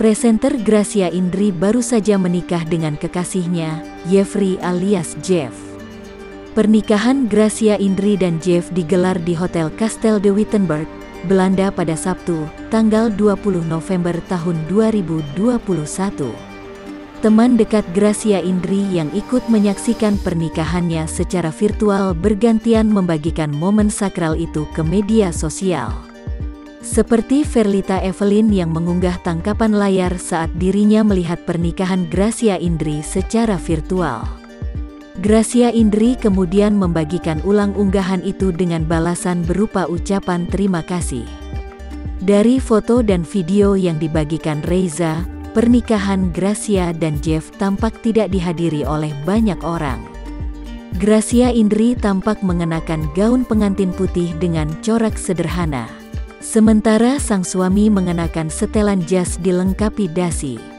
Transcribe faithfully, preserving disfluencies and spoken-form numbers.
Presenter Gracia Indri baru saja menikah dengan kekasihnya, Jeffrey alias Jeff. Pernikahan Gracia Indri dan Jeff digelar di Hotel Kasteel de Wittenburg, Belanda pada Sabtu, tanggal dua puluh November tahun dua ribu dua puluh satu. Teman dekat Gracia Indri yang ikut menyaksikan pernikahannya secara virtual bergantian membagikan momen sakral itu ke media sosial. Seperti Verlita Evelyn yang mengunggah tangkapan layar saat dirinya melihat pernikahan Gracia Indri secara virtual. Gracia Indri kemudian membagikan ulang unggahan itu dengan balasan berupa ucapan terima kasih. Dari foto dan video yang dibagikan Reyza, pernikahan Gracia dan Jeff tampak tidak dihadiri oleh banyak orang. Gracia Indri tampak mengenakan gaun pengantin putih dengan corak sederhana. Sementara sang suami mengenakan setelan jas dilengkapi dasi.